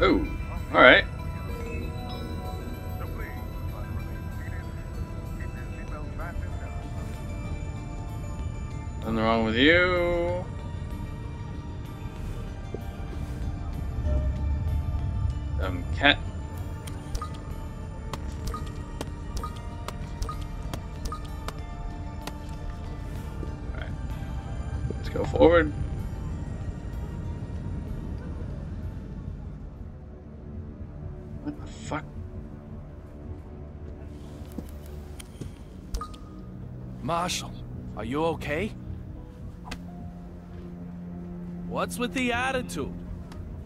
Oh, alright. Nothing wrong with you. Dumb cat. Alright. Let's go forward. What the fuck? Marshal, are you okay? What's with the attitude?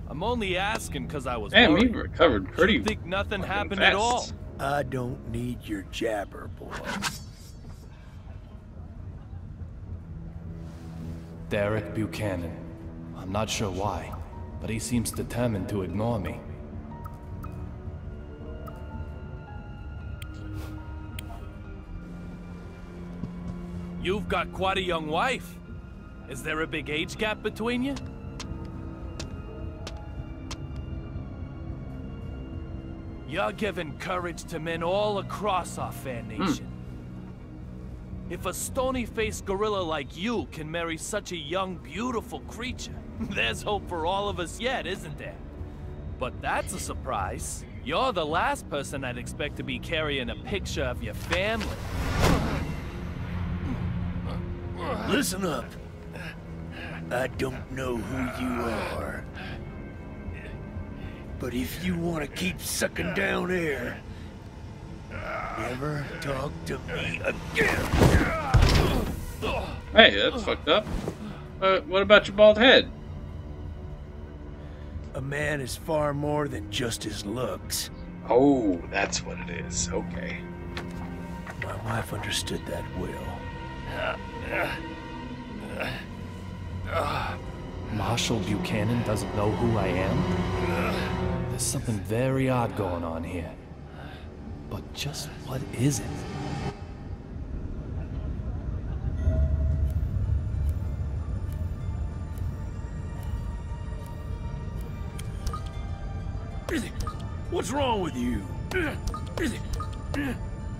I'm only asking because I was worried. Damn, we recovered pretty fast. I think nothing happened at all. I don't need your jabber, boy. Derrick Buchanan. I'm not sure why, but he seems determined to ignore me. You've got quite a young wife. Is there a big age gap between you? You're giving courage to men all across our fair nation. If a stony-faced gorilla like you can marry such a young, beautiful creature, there's hope for all of us yet, isn't there? But that's a surprise. You're the last person I'd expect to be carrying a picture of your family. Listen up. I don't know who you are, but if you want to keep sucking down air, never talk to me again. Hey, that's fucked up. What about your bald head? A man is far more than just his looks. Oh, that's what it is. Okay. My wife understood that well. Marshal Buchanan doesn't know who I am? There's something very odd going on here. But just what is it? What's wrong with you?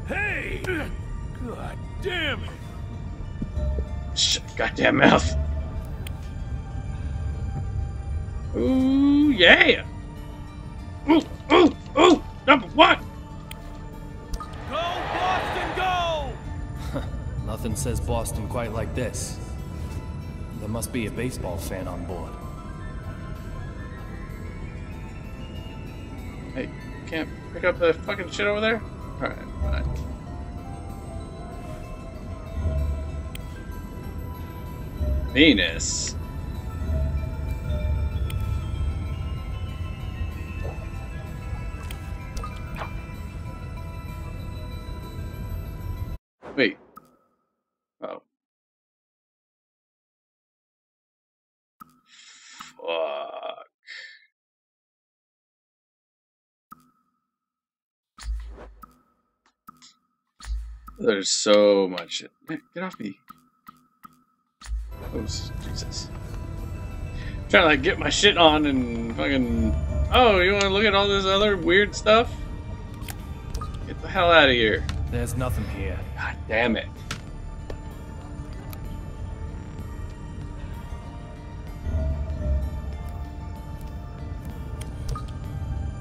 Hey! God damn it! Shut your goddamn mouth! Ooh, yeah! Ooh, ooh, ooh! Number one! Go, Boston, go! Nothing says Boston quite like this. There must be a baseball fan on board. Hey, you can't pick up that fucking shit over there? Alright, fine. Venus. Wait. Oh. Fuck. There's so much shit. Get off me. Oh, Jesus. I'm trying to like get my shit on and fucking. Oh, you want to look at all this other weird stuff? Get the hell out of here. There's nothing here. God damn it.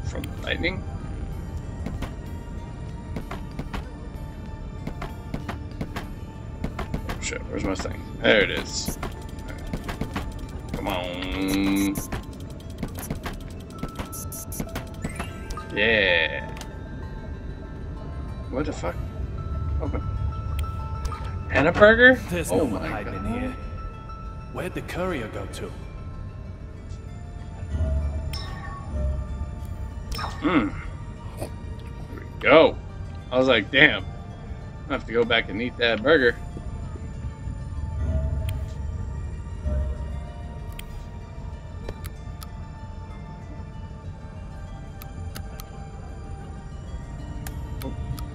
From the lightning? Oh shit, where's my thing? There it is. Right. Come on. Yeah. What the fuck? Okay. And a burger? There's no one hiding in here. Where'd the courier go to? Hmm. Here we go. I was like, damn. I have to go back and eat that burger.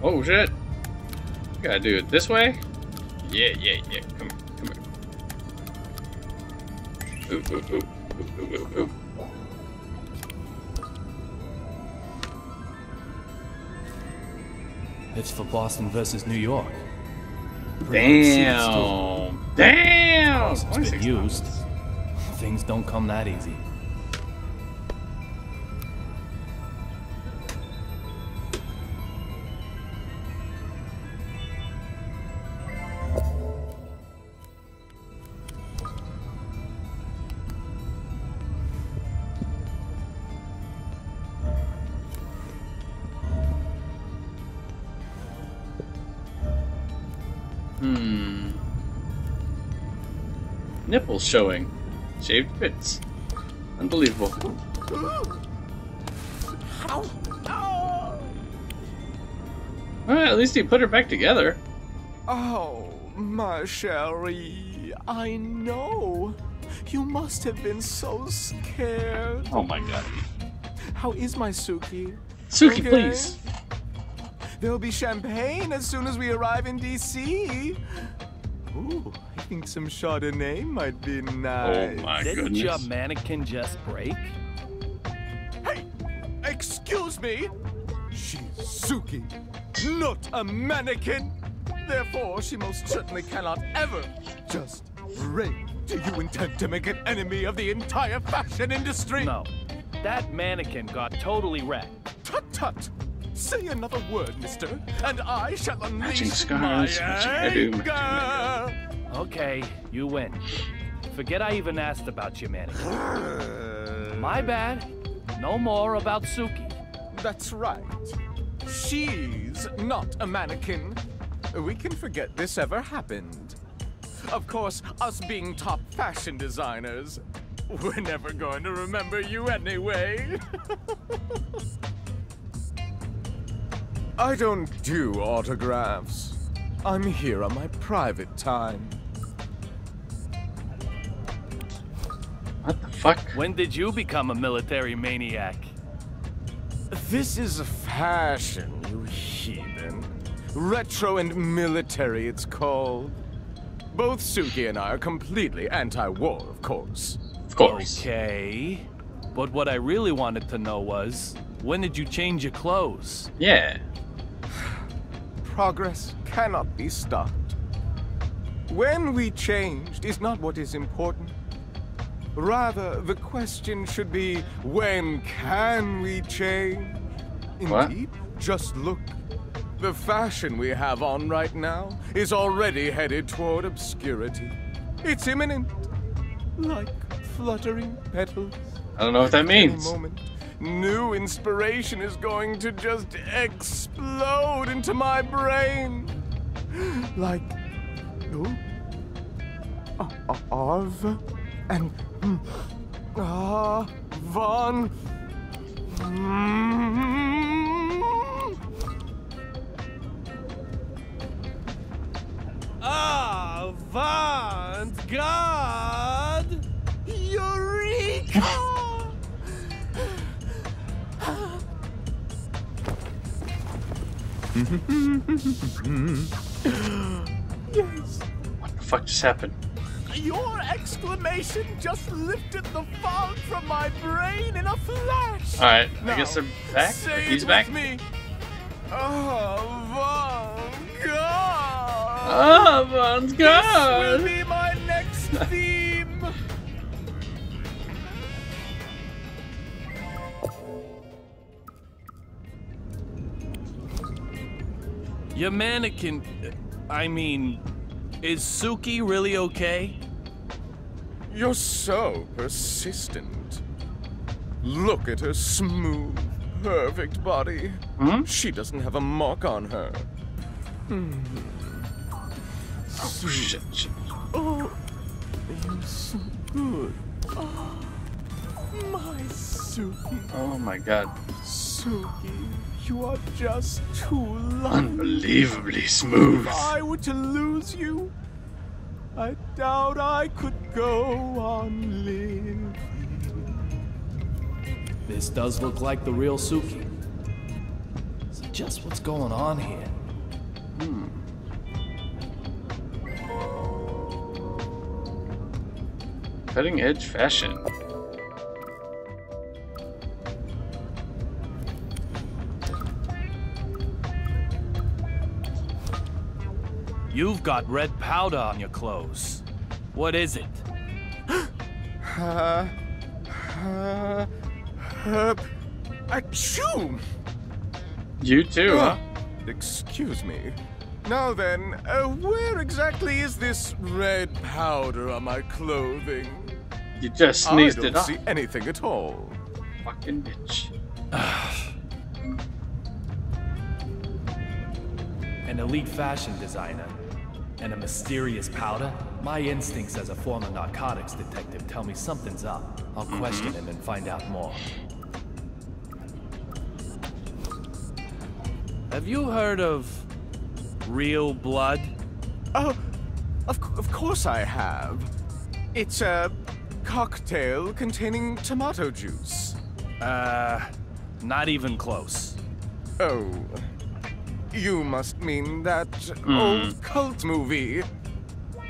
Oh shit! You gotta do it this way? Yeah, yeah, yeah. Come here, come here. Ooh, ooh, ooh, ooh, ooh, ooh, ooh. It's for Boston versus New York. Damn! Damn! It's been used. Things don't come that easy. Nipples showing. Shaved bits. Unbelievable. Well, at least he put her back together. Oh, Marshal, I know. You must have been so scared. Oh my god. How is my Suki? Suki, okay? Please. There'll be champagne as soon as we arrive in DC. Ooh, I think some Chardonnay might be nice. Oh my goodness. Didn't your mannequin just break? Hey! Excuse me! She's Suki, not a mannequin! Therefore, she most certainly cannot ever just break. Do you intend to make an enemy of the entire fashion industry? No. That mannequin got totally wrecked. Tut tut! Say another word, mister, and I shall unleash my anger. Okay, you win. Forget I even asked about you, mannequin. My bad. No more about Suki. That's right. She's not a mannequin. We can forget this ever happened. Of course, us being top fashion designers, we're never going to remember you anyway. I don't do autographs. I'm here on my private time. What the fuck? When did you become a military maniac? This is fashion, you heathen. Retro and military, it's called. Both Suki and I are completely anti-war, of course. Of course. Okay. But what I really wanted to know was, when did you change your clothes? Yeah. Progress cannot be stopped. When we changed is not what is important. Rather, the question should be, when can we change? Indeed, what? Just look. The fashion we have on right now is already headed toward obscurity. It's imminent, like fluttering petals. I don't know what that means. New inspiration is going to just explode into my brain. Like Arv and Von. Avant God Eureka! Yes. What the fuck just happened? Your exclamation just lifted the fog from my brain in a flash. All right, now, I guess I'm back. He's back. Me. Oh, God! Oh, God! This will be my next theme. Your mannequin, I mean, is Suki really okay? You're so persistent. Look at her smooth, perfect body. Hmm? She doesn't have a mark on her. Oh, shit. Oh, you're so good. Oh, my Suki. Oh, my God. Suki. You are just too lovely. Unbelievably smooth. If I were to lose you, I doubt I could go on living. This does look like the real Suki. So just what's going on here? Cutting edge fashion. You've got red powder on your clothes. What is it? Achoo! You too, huh? Excuse me. Now then, where exactly is this red powder on my clothing? You just sneezed it up. I don't see anything at all. Fucking bitch. An elite fashion designer and a mysterious powder? My instincts as a former narcotics detective tell me something's up. I'll question him and find out more. Have you heard of real blood? Oh, of course I have. It's a cocktail containing tomato juice. Not even close. Oh, you must mean that old cult movie.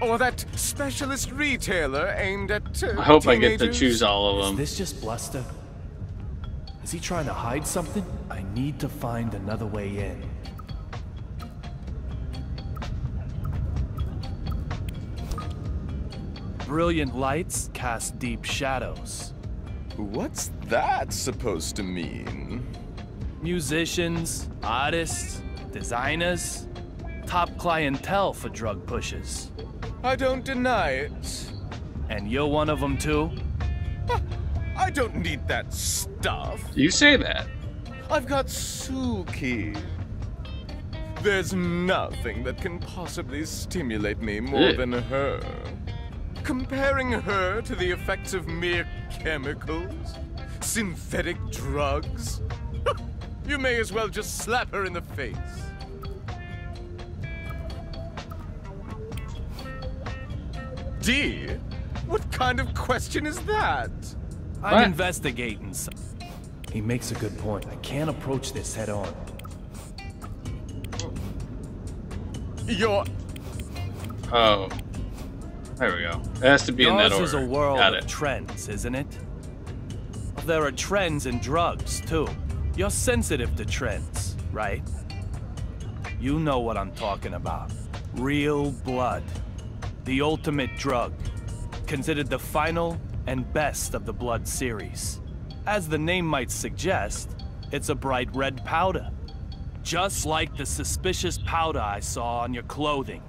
Or that specialist retailer aimed at I hope teenagers. I get to choose all of them. Is this just bluster? Is he trying to hide something? I need to find another way in. Brilliant lights cast deep shadows. What's that supposed to mean? Musicians, artists, designers, top clientele for drug pushers. I don't deny it. And you're one of them too? I don't need that stuff. You say that. I've got Suki. There's nothing that can possibly stimulate me more than her. Comparing her to the effects of mere chemicals, synthetic drugs. You may as well just slap her in the face. Dear, what kind of question is that? I'm investigating something. He makes a good point. I can't approach this head on. Oh. There we go. It has to be in that order. This is a world of trends, isn't it? There are trends in drugs, too. You're sensitive to trends, right? You know what I'm talking about. Real blood. The ultimate drug, considered the final and best of the blood series. As the name might suggest, it's a bright red powder, just like the suspicious powder I saw on your clothing.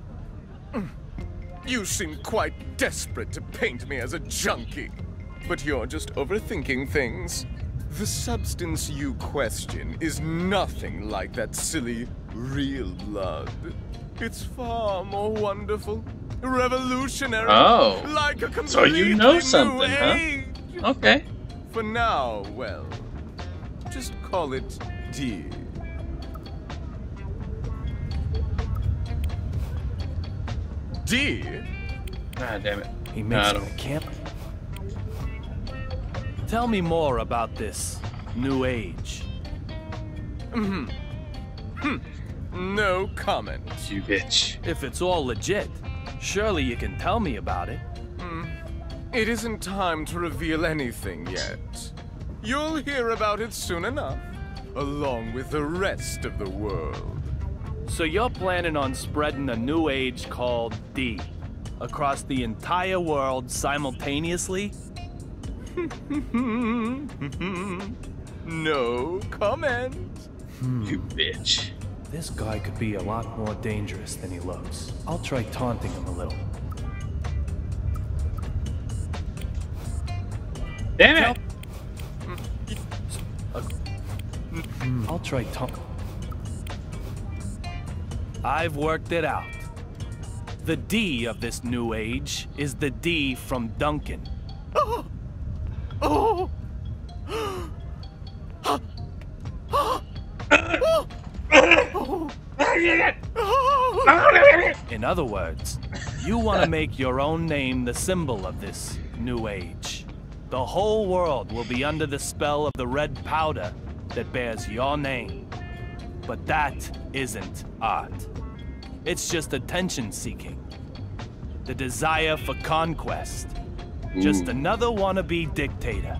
You seem quite desperate to paint me as a junkie, but you're just overthinking things. The substance you question is nothing like that silly real blood. It's far more wonderful. Revolutionary. Oh, like a completely so you know something, huh? Okay. For now, well, just call it D. D. Ah, damn it. He makes it a camp. Tell me more about this new age. No comment. You bitch. If it's all legit. Surely you can tell me about it. It isn't time to reveal anything yet. You'll hear about it soon enough, along with the rest of the world. So you're planning on spreading a new age called D across the entire world simultaneously? No comment. You bitch. This guy could be a lot more dangerous than he looks. I'll try taunting him a little. Damn it! I'll try taunting. I've worked it out. The D of this new age is the D from Duncan. Oh! Oh! In other words, you want to make your own name the symbol of this new age. The whole world will be under the spell of the red powder that bears your name. But that isn't art. It's just attention seeking. The desire for conquest. Just another wannabe dictator.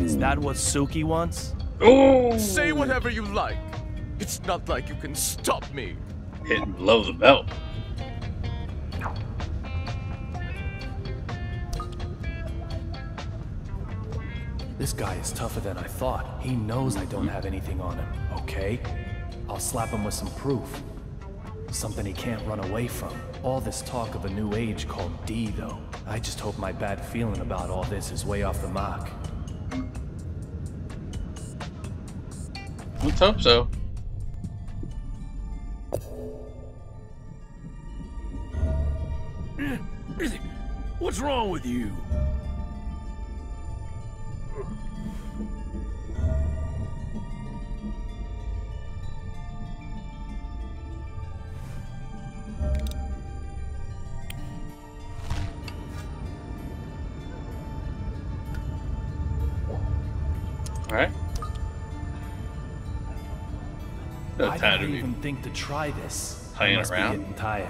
Is that what Suki wants? Say whatever you like. It's not like you can stop me. Hit and blow the belt. This guy is tougher than I thought. He knows I don't have anything on him, okay? I'll slap him with some proof. Something he can't run away from. All this talk of a new age called D, though. I just hope my bad feeling about all this is way off the mark. Let's hope so. What's wrong with you? I didn't even think to try this. I must be getting tired.